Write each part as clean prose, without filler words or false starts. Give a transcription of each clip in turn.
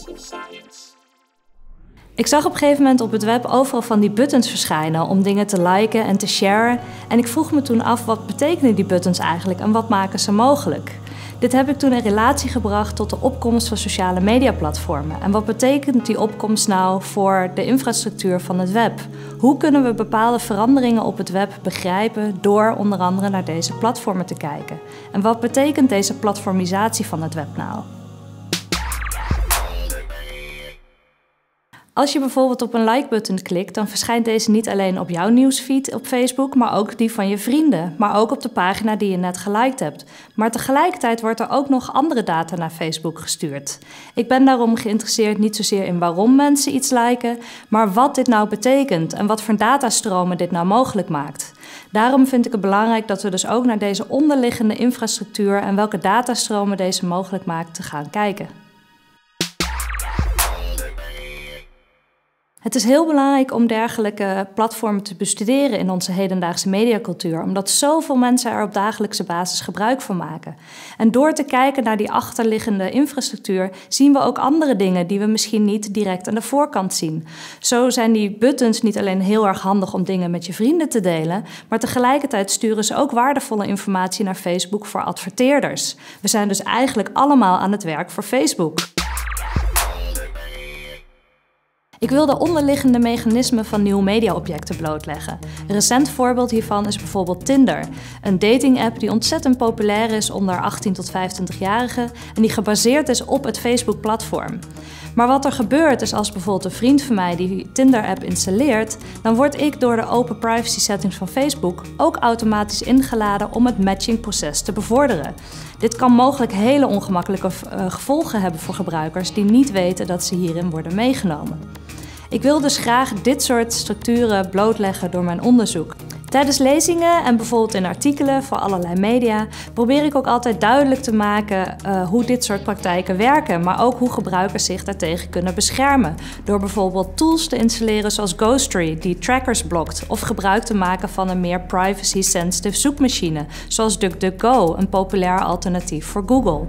Faces of Science. Ik zag op een gegeven moment op het web overal van die buttons verschijnen om dingen te liken en te sharen. En ik vroeg me toen af, wat betekenen die buttons eigenlijk en wat maken ze mogelijk? Dit heb ik toen in relatie gebracht tot de opkomst van sociale mediaplatformen. En wat betekent die opkomst nou voor de infrastructuur van het web? Hoe kunnen we bepaalde veranderingen op het web begrijpen door onder andere naar deze platformen te kijken? En wat betekent deze platformisatie van het web nou? Als je bijvoorbeeld op een like-button klikt, dan verschijnt deze niet alleen op jouw nieuwsfeed op Facebook, maar ook die van je vrienden. Maar ook op de pagina die je net geliked hebt. Maar tegelijkertijd wordt er ook nog andere data naar Facebook gestuurd. Ik ben daarom geïnteresseerd niet zozeer in waarom mensen iets liken, maar wat dit nou betekent en wat voor datastromen dit nou mogelijk maakt. Daarom vind ik het belangrijk dat we dus ook naar deze onderliggende infrastructuur en welke datastromen deze mogelijk maakt te gaan kijken. Het is heel belangrijk om dergelijke platformen te bestuderen in onze hedendaagse mediacultuur, omdat zoveel mensen er op dagelijkse basis gebruik van maken. En door te kijken naar die achterliggende infrastructuur zien we ook andere dingen die we misschien niet direct aan de voorkant zien. Zo zijn die buttons niet alleen heel erg handig om dingen met je vrienden te delen, maar tegelijkertijd sturen ze ook waardevolle informatie naar Facebook voor adverteerders. We zijn dus eigenlijk allemaal aan het werk voor Facebook. Ik wil de onderliggende mechanismen van nieuwe mediaobjecten blootleggen. Een recent voorbeeld hiervan is bijvoorbeeld Tinder. Een dating-app die ontzettend populair is onder 18 tot 25-jarigen en die gebaseerd is op het Facebook-platform. Maar wat er gebeurt is als bijvoorbeeld een vriend van mij die Tinder-app installeert, dan word ik door de open privacy settings van Facebook ook automatisch ingeladen om het matchingproces te bevorderen. Dit kan mogelijk hele ongemakkelijke gevolgen hebben voor gebruikers die niet weten dat ze hierin worden meegenomen. Ik wil dus graag dit soort structuren blootleggen door mijn onderzoek. Tijdens lezingen en bijvoorbeeld in artikelen voor allerlei media probeer ik ook altijd duidelijk te maken hoe dit soort praktijken werken, maar ook hoe gebruikers zich daartegen kunnen beschermen. Door bijvoorbeeld tools te installeren zoals Ghostery, die trackers blokt, of gebruik te maken van een meer privacy-sensitive zoekmachine, zoals DuckDuckGo, een populair alternatief voor Google.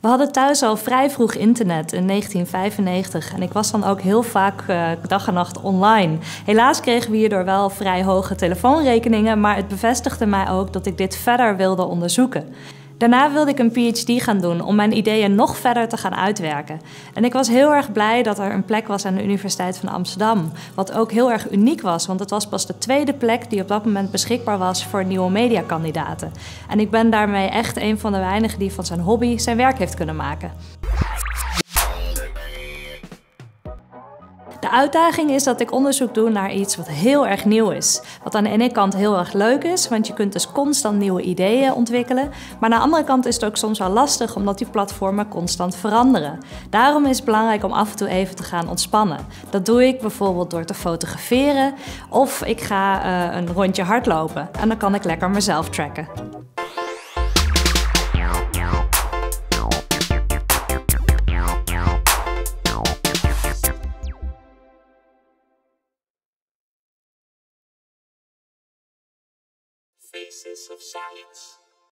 We hadden thuis al vrij vroeg internet in 1995 en ik was dan ook heel vaak dag en nacht online. Helaas kregen we hierdoor wel vrij hoge telefoonrekeningen, maar het bevestigde mij ook dat ik dit verder wilde onderzoeken. Daarna wilde ik een PhD gaan doen om mijn ideeën nog verder te gaan uitwerken. En ik was heel erg blij dat er een plek was aan de Universiteit van Amsterdam. Wat ook heel erg uniek was, want het was pas de tweede plek die op dat moment beschikbaar was voor nieuwe mediakandidaten. En ik ben daarmee echt een van de weinigen die van zijn hobby zijn werk heeft kunnen maken. De uitdaging is dat ik onderzoek doe naar iets wat heel erg nieuw is. Wat aan de ene kant heel erg leuk is, want je kunt dus constant nieuwe ideeën ontwikkelen. Maar aan de andere kant is het ook soms wel lastig omdat die platformen constant veranderen. Daarom is het belangrijk om af en toe even te gaan ontspannen. Dat doe ik bijvoorbeeld door te fotograferen of ik ga een rondje hardlopen. En dan kan ik lekker mezelf tracken. Faces of Science.